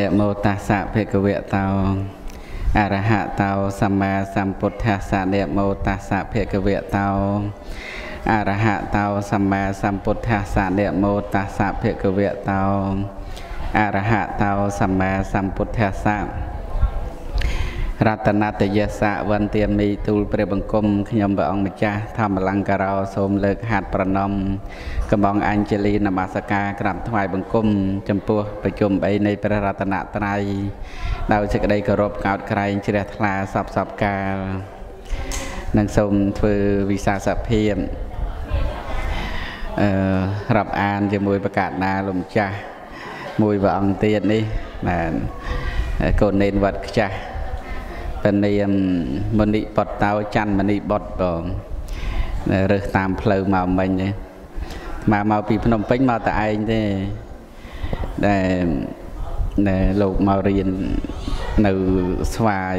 นะโมตัสสะภะคะวะโตอะระหะโตสัมมาสัมพุทธัสสะนะโมตัสสะภะคะวะโตอะระหะโตสัมมาสัมพุทธัสสะนะโมตัสสะภะคะวะโตอะระหะโตสัมมาสัมพุทธัสสะรัตนตยสะวันเตียมีตูลเปรบังคมขยมบะองมิจ่าธรรมลังกะเราโสมเลิกหัดประนมกระบองอัญเจลีนมัสการกราบถวายบังคมจำปัวประชุมไปในพระรัตนตรัยดาวเชกได้กรบกาวไกรเฉลิมทลาสับกาลนางสมถือวิสาสะเพียมรับอานจะมวยประกาศนาลมจ่ามวยบะองเตียนนี่มาโกนเนนวัดจ่าเป็นในมันนี่ปอดเตาจันมันนี่ปอดเรือตามเพลิงมาเหมือนเนี่ยมาปีพนมเพ็งมาแต่ไอ้เนี่ยแต่เรามาเรียนในสวาย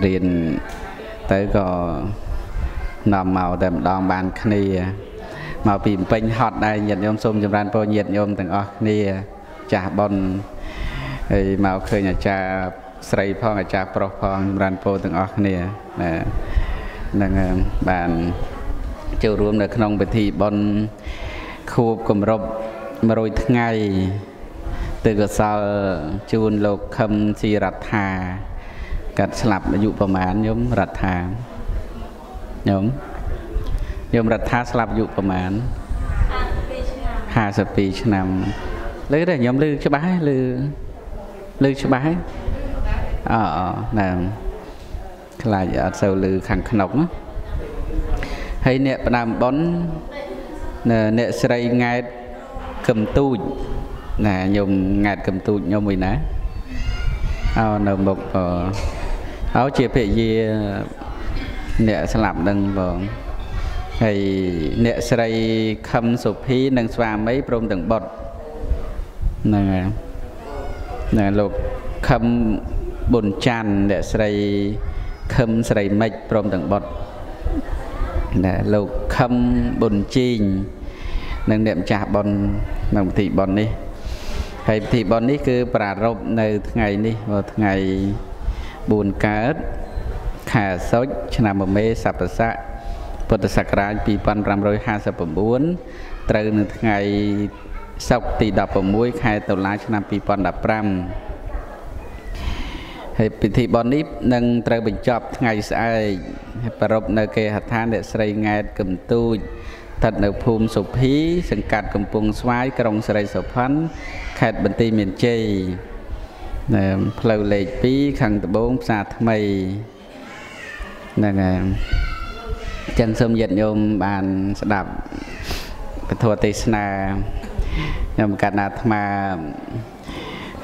เรียนแต่ก็นำมาแต่ดองบานขี้เนี่ยมาปีเพ็งฮอตได้ยันยมส้มจำรันโปรยันยมต่างออกเนี่ยจ่าบอลมาเคยเนี่ยจ่าใส่พ่ออาจารย์ปรพองรันโพตึงออกเนี่ยนั่งบ้านเจ้ารวมในขนมพิธีบนคูบกลมรบมารวยทั้งไงตึกซาจูนโลกคำสีรัตธากัดสลับอายุประมาณยมรัตธายมรัตธาสลับอายุประมาณ50 ปีชนำเลยได้ยมลือใช่ไหมลือใช่ไหมคลายอาเซลือขังขนมให้เนปนามบอนเนสไรง่ายกำตูนะยมง่ายกำตูยมวินะเอาหนึ่งบกเอาเจี๊ยบเยี่ยเนสลับดังบองให้เนสไรคำสุพีนังสวาไม่ปรุงดังบดนะลูกคำบุญจันเดสไรคำสไรไม่พร้อมต่างบทนะเราคำบุญจริงนั่งเดี่ยมจ่าบอลนั่งปฏิบอลนี่ให้ปฏิบอลนี่คือปรารบในไงนี่ว่าไงบุญเกิดข่าซอยชนะมเมสัปสะพุทธศักราชปี2559ตรึงไงศกติดับประมุยข่ายตุลาชนะปี2015ให้พิธีบอนิบนั่งเตรียมบรรจบไงสายให้ปรบในเกหัตถานเดชไรไงกึมตูถัดในภูมิสุพีสังกัดกำปงสวายกรงสไรสุพันธ์ขัดบันตีเมียนเจยเพลเลปีขังตะบงศาสตร์ไมนั่นไงจันสมเย็นโยมบานสดับปทวติสนายมการนาธมา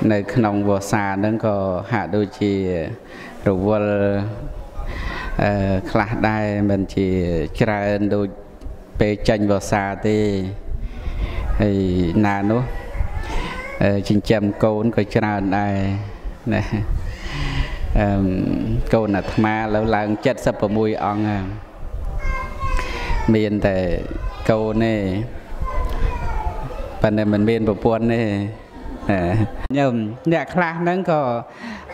ในขนมวัวซานั่นก็หาดูจีหรือว่าคลาดได้มันจีจราจรดูไปจันวัวซาที่นานุจินจำโกนก็จราจรได้นะโกนอัตมาแล้วหลังจัดสับปะมุยอ่องเมียนแต่โกนเนี่ยปันเนี่ยมันเมียนปะปวนเนี่ยเนี่ยคลาสนั้นก็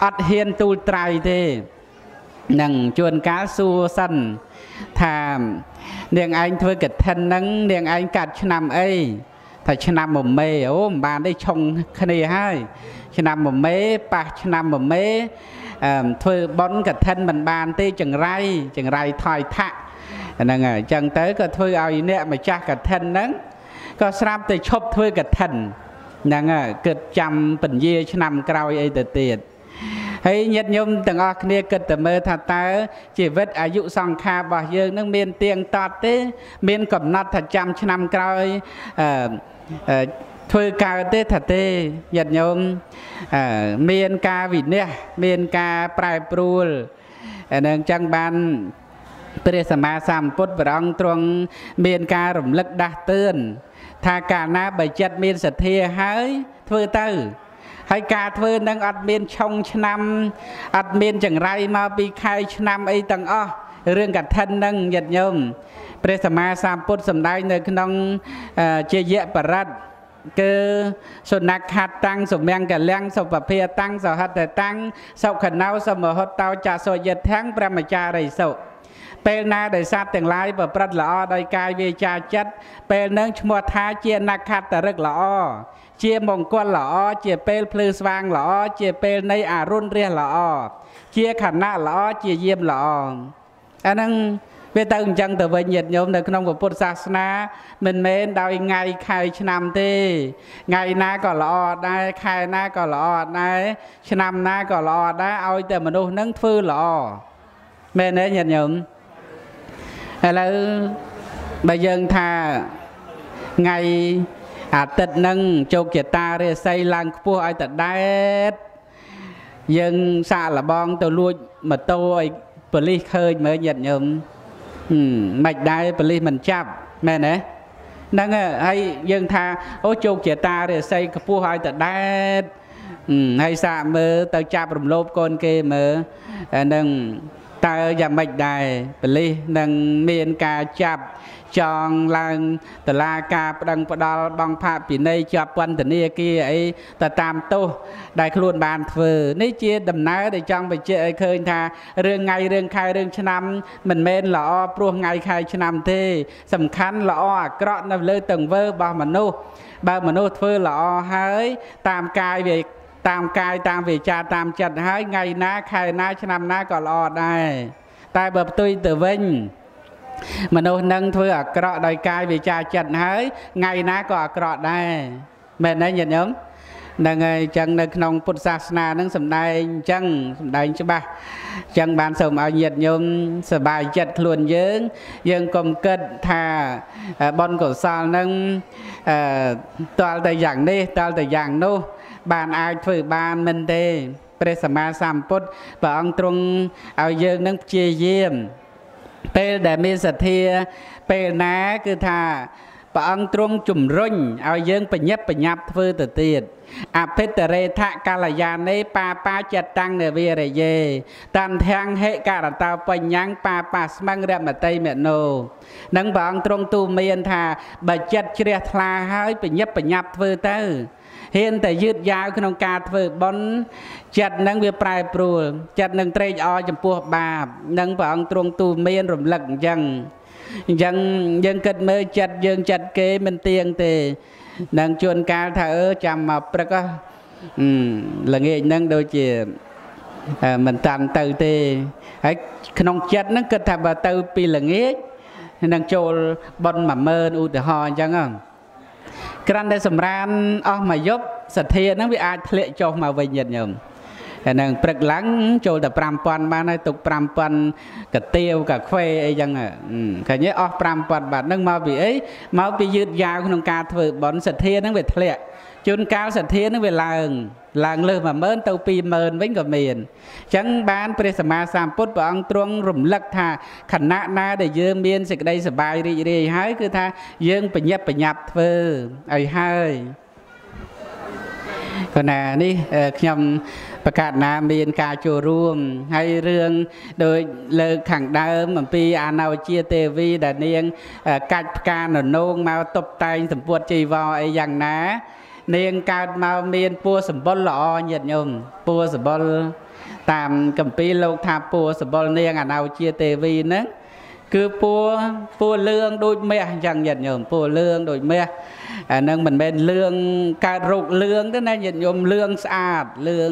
อัดเฮียนตูตรายเท่นั่งชวนก้าซูสันถามเดียงไอ้เพื่อกิดทันนั้นเดียงไอ้กัดชนำเอ้ยถ้าชนำบ่เมย์โอ้บานได้ชงคดีให้ชนำบ่เมย์ปะชนำบ่เมย์เพื่อบอลกิดทันบันบานเท่จังไรถอยทะนั่งจังเต๋อก็เพื่อเอาเนี่ยมาจ้ากิดทันนั้นก็สามแต่ชอบเพื่อกิดทันนั่งเกิดจำปัญญาชนำกลาวไอเตียดให้ยัดยมต่างออกเนี่ยเกิดแต่เมื่อทัดตาชีวิตอายุสังขารบ่เยอะนั่งเมียนเตียงตัดเต้เมียนกับนัดถัดจำชนำกลาวทวีกาเต้ถัดเต้ยัดยมเมียนกาวิเนี่ยเมียนกาปลายปลูลนั่งจังบันเตรียสมาสามพุทธรองตรงเมียนการุมลึกดาเตือนทากาณาใบจัดเมียนสัตเทให้เพื่อเตอให้กาเพื่อนั่งอัดเมียนชงชนำอัดเมียนจังไรมาปีใครชนำไอตังอ้อเรื่องกับท่านนั่งยัดยมเปรสมาสามพุทธสำได้ในขนมเจียะปรัด ก็ชนักหัดตั้งสมยังกับเลี้ยงสมประเพณตั้งสหัดแต่ตั้งสขันเอาสมหดเตาจ่าสวยทั้งประมาจาไรสเป็นนาได้ทราบแต่งไล่เปิดประหลอโดยกายเวชาจัดเป็นเนื้อชมวท้าเจียนักขัดแต่เรื่องหล่อเจียมงกวนหล่อเจียเป็นพลือสว่างหล่อเจียเป็นในอารุ่นเรียหล่อเจียขันหน้าหล่อเจียเยี่ยมหล่ออันนั้นเวลาอุ่นจังแต่เวรเย็นโยมในขนมกับพุทธศาสนาเหมือนเมนดาวยังไงใครชนะตีไงน้าก็หล่อได้ใครน้าก็หล่อได้ชนะน้าก็หล่อได้เอาแต่มนุษย์นั่งฟื้นหล่อเมนเนี่ยเย็นโยมแล้วบางอย่างท่าไงอาจติดนั่งโจเกตาเรียใส่ลังพวกไอ้ตัดได้ยังซาละบองตัวลุยมาโต้ไอ้ปลีเคยเหมือนเย็นโยมไม่ได้ปลีมันจับแม่เนยนั่งให้ยังทาโอ้โจเกตาเรียใส่ผู้หอยแต่ได้ให้สามือเตาจับรวมโลบก้นเกมือนั่งเตาอย่าไม่ได้ปลีนั่งเมียนกาจับจองลังแต่ลากาดังประดลบังพาปีในจับวันแต่นี่กี้ไอ้แต่ตามตู้ได้ครูนบานเฟือนี่เจี๊ยดำน้าได้จังไปเจอเคยท่าเรื่องไงเรื่องใครเรื่องชนะมันเมนหล่อปลุกไงใครชนะเทสำคัญหล่อเกราะนำเลยตึงเวอร์บามนุษย์เฟือหล่อหายตามกายเวกตามกายตามเวชาตามจัดหายไงนะใครนะชนะนะก็หล่อได้ตายแบบตุยตัวเว้นมนุษย์นั่งเพื่อกระดอยกายวิจารจัดหายไงนะก็กระได้แม่นั่นอย่างนี้นั่งไงจังนั่งขนมพุทธศาสนานั่งสำได้จังสำได้ใช่ปะจังบานสมเอาเย็นยมสบายจัดล้วนเยื้องยังกลมเกิดท่าบอลกับซานั่งตัวแต่อย่างนี้ตัวแต่อย่างนู้บานอายเพื่อบานมันเดเปรสมาสามพุทธบางตรงเอาเยื้องนั่งเจียเยี่ยมเป็นแต่มีสัตย์เป็นน้าคือท่าปองตรงจุ่มรุ่นเอาเยื่อไปยับเพื่อติดติดอาเพตเรทะกาลยานในป่าจัดตั้งเนเวรเยตันแทงเหตุการณ์ต่างไปยังป่าสมังเรียมตัยเมโนนังปองตรงตูเมียนท่าบัจจัดเชียทลาหายไปยับเพื่อเตอเห็นแต่ยืดยาวขนมกาเถื่อนบนจัดนังเวียปลายปลูกจัดนังเตยอจำพวกบาปนังปองตรงตูเมียนรวมหลักยังเกิดเมื่อจัดยังจัดเกมันเตียงเตะนังชวนกาเถอจำมาประก็ละเงี้ยนังโดยเฉพาะมันตามเตยเตะไอ้ขนมจัดนังเกิดทำแบบเตยปีละเงี้ยนังโจลบนหม่าเมินอุตหอยจังอ่ะกรันได้สำราญออกมายบสัตย์นั้นวิอาทะเลโจมมาเวียนยมนั่งปรึกหลังโจแต่ปรามปอนมาในตุกปรามปอนกับเตียวกับเฟยยังอ่ะแค่นี้ออกปรามปอนบาดนั่งมาวิเอ้ยมาวิยืดยาวขนมกาเถื่อนบอลสัตย์นั้นวิทะเลจนกาสัตย์นั้นวิลางเลยมาเมินเตาปีเมินไว้กับเมียนจังบ้านเปรสมาสามพุทธบอกตรงรุมลักธาขณะนาได้ยืมเมียนสิกได้สบายดีหายคือธายืมไปยับเฟื่อไอ้หายขณะนี้ขยมประกาศนาเมียนกาโจร่วมให้เรื่องโดยเลิกขังเดิมปีอาณาเชียเตวีดาเนียงกัดการหนุนมาตบไตสมบูรณ์จีวรไอ้ยังนะเนียงการมาเมียนปัวสมบูรณ์หล่อเย็นยมปัวสมบูรณ์ตามกัมพีโลกทาปัวสมบูรณ์เนียงอาณาเชียเตวีนั่นคือปัวเรื่องโดยเมียยังเย็นยมปัวเรื่องโดยเมียนั่งมันเป็นเรื่องการรุกเรื่องนั่นนะเย็นยมเรื่องสะอาดเรื่อง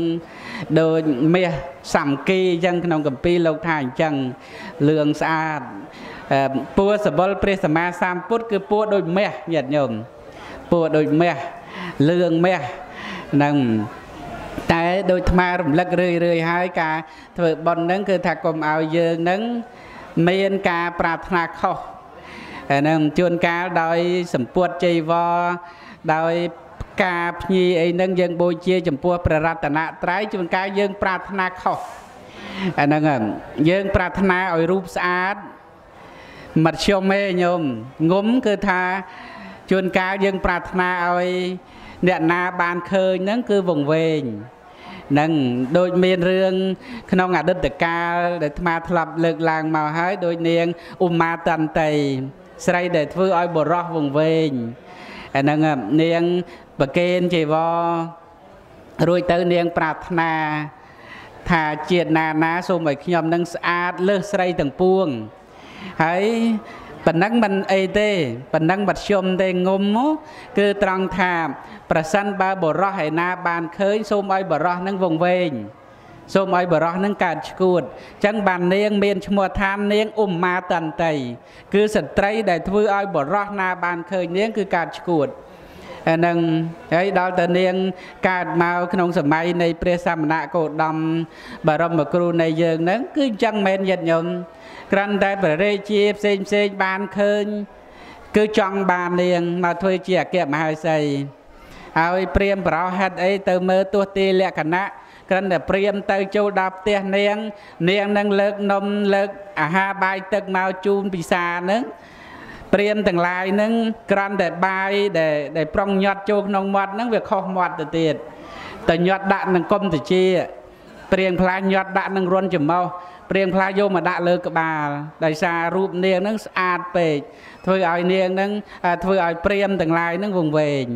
โดยเมียสัมกียังขนมกัมพีโลกทาจังเรื่องสะอาดปัวสมบูรณ์เปรสมาสามพุทธคือปัวโดยเมียเย็นยมปัวโดยเมียเรื่องเมียนั่งแต่โดยธรรมารมลักเรื่อยหายกาเถิดบนนั้นคือถักกลมเอาเยืองนั้นเมียนกาปราถนาเขานั่งชวนกาโดยสมปวดใจวอโดยกาพญีไอ้นั่งยังโบยเชี่ยจมพัวประรัตนะไตรชวนกาเยืองปราถนาเขานั่งเยืองปราถนาเอารูปสะอาดมัดเชียวเมยยมงมคือทาชวนกายังปรารถนาเอาเนื้อนาบานเคยนั่นคือวงเวงนั่งโดยมีเรื่องขนมอาดิตกาเด็ดมาถลับเลิกลางมาหายโดยเนียงอุมาตันเตยใส่เด็ดฟื้นอ้อยบรอวงเวงนั่งเนียง ประเกณฑ์เจวรวยเตินเนียงปราถนาถาเจียนานาสมัยขยมนังสะอาดเลิศไรต่างปวงไอ้ปนักบันเอเตปนักบัดชมเตงมโมคือตรังถามประสันบาบรอให้นาบานเคยสมัยบรอนังวงเวงสมัยบรอนังการชกูดจังบันเนียงเมียนชมัวทานเนียงอุมมาตันไตคือสตรีได้ทวีไอบรอนาบานเคยเนียงคือการชกูดนังไอ้ดาวตะเนียงการมาขนมสมัยในเปรสามนาโกดำบารมครูในเยิงนั้นคือจังเมนยันยมกรันได้ประเรจีบเซนเซนบานเคินคือจังบานเนียงมาถวยเจียกแก่มาใส่เอาไอ้เปรียมเราหัดไอ้เติมเมอตัวตีเละกันนะกรันได้เปรียมเติมจูดับเตี้ยเนียงเนียงนั่งเลิกนมเลิกอาหารใบตึกมาจูนปีศาจนั้นเปรียมต่างลายนั่งการแต่ใบแต่ปรองหยอดโจกนองหมดนั่งเวียคอหมดแต่เตียดแต่หยอดด่านนั่งก้มแต่เชี่ยเปรียมพลายหยอดด่านนั่งร้อนจมเอาเปรียมพลายโยมาด่าเลิกบาได้ซารูปเนียงนั่งอาดเปย์ทวีไอเนียงนั่งทวีไอเปรียมต่างลายนั่งวงเวง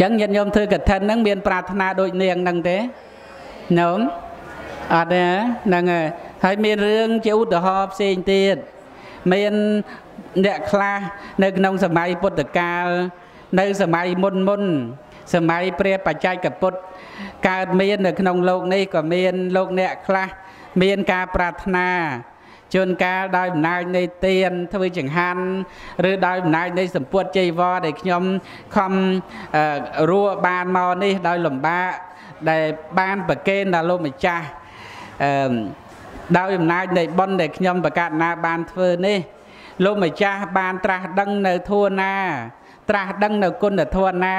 จังยันยมเธอเกิดทันนั่งเบียนปรารถนาโดยเนียงนั่งเตะน้องอาเนะนั่งให้เมียนเรื่องเจ้าอุตหอบเสียงเตียดเมียนเด็กคลาในขนมสมัยปุตตะกาลในสมัยมนสมัยเปรียปัจจัยกับปุตการเมียนในขนมโลกนี้ก็เมียนโลกเด็กคลาเมียนการปรารถนาจนการได้นายในเตียนทวีจังหันหรือได้นายในสมปวดใจวอได้ขยมคำรัวบานมอนี่ได้หล่มบ้าได้บานประเกณฑ์ได้ลมอิจฉาได้นายในบอนได้ขยมประกาศนาบานเฟอร์นี่ลมหายใจบานตราดังในทัวนาตราดังในกุนในทัวนา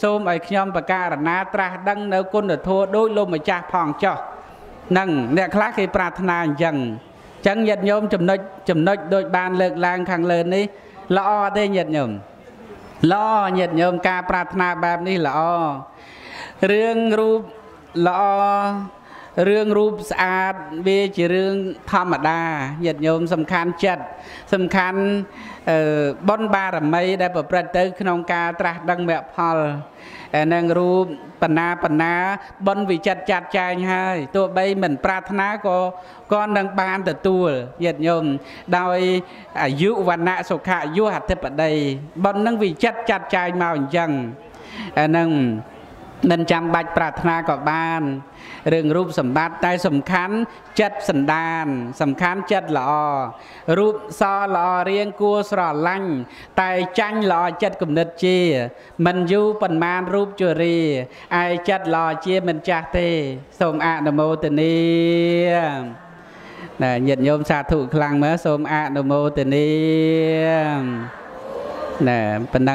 ส้มไอขยมปากการนาตราดังในกุนในทัวด้วยลมหายใจพองจ่อนั่งเนี่ยคลาสคือปรารถนาอย่างจังหยัดยมจำนวนโดยบานเลิกลางขังเลินนี้ละอได้หยัดยมละอหยัดยมการปรารถนาแบบนี้ละอเรื่องรูปละอเรื่องรูปสะอาดเวจีเรื่องธรรมดาหยัดโยมสำคัญจัดสำคัญบนบารมีได้ประพฤติเติขนมกาตราดังแบบพอลนางรูปปนาบนวิจัดจัดใจให้ตัวใบเหมือนปรารถนาก็ก้อนดังบานแต่ตัวหยัดโยมโดยอายุวันนาสุขะยุหัตเทปใดบนนั่งวิจัดจัดใจมาอย่างนั่งนั่นจำบัตรปรารถนากับบ้านเรื่องรูปสมบัติได้สำคัญจัดสันดานสำคัญจัดหล่อรูปซอหล่อเรียงกัวสระลังไตจังหล่อจัดกุมเนจีมันยูปันมานรูปจุรีไอจัดหล่อเจียมันจัดเตสมอนุโมทนีหยัดโยมสาธุคลังเมื่อสมอนุโมทนีน่ะปนั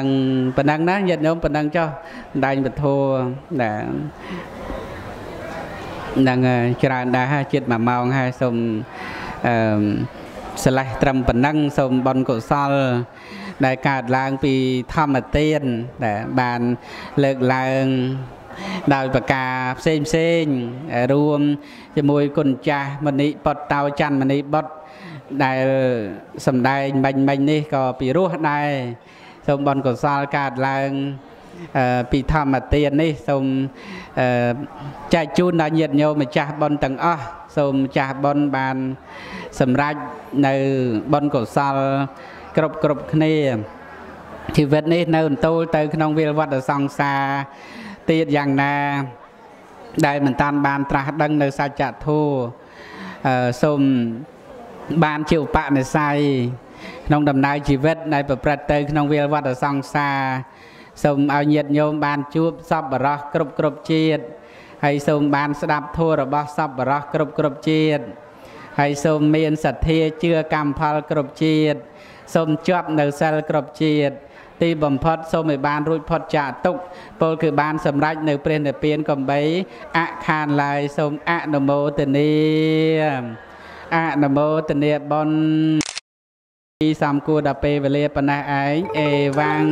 งนะหยัดโยมปนังเจ้าได้บัดโทน่ะนังจราดาห้าจิตมาเมาให้สมสลายตรำปนังสมบอลกุศลได้การล้างปีธรรมเตียนแต่บานเลิกล้างดาวประกาศเส้นรวมจมวยกุญแจมันนี้ปอดเตาจันมันนี้ปอดได้สมได้มันนี่ก็ปีรู้ได้สมบอลกุศลการล้างปีธรรมเตียนนี่สมใจจูนได้เย็นโยมจ่าบอลต่างอ้อสมจ่าบอลบานสำราญในบอลกุศลกรบนี่ชีวิตนี้ในอุ่นตู้เติมขนมเวียวัดสังสาเตียอย่างนาได้เหมือนตามบานตราดังในสาจัตโธสมบานเชียวปะในไซน้องดำนายชีวิตในประเภทเติมขนมเวียวัดสังสาสมเอาเย็นโยมบานจูบซับบรกรบเจียดให้สมบานสดับโทรบซับบรกรบเจียดให้สมเมียนสัตเทเจือกรรมพลกรบเจียดสมจอบเนื้อเซลกรบเจียดตีบ่มพดสมไอบานรุ่ยพดจ่าตุกโปรคือบานสำรักเนื้อเปลี่ยนเนื้อเปลี่ยนกำใบอาคารลายสมอนุโมทนีบนสามกูดับเปเวเลปนาไอเอวัง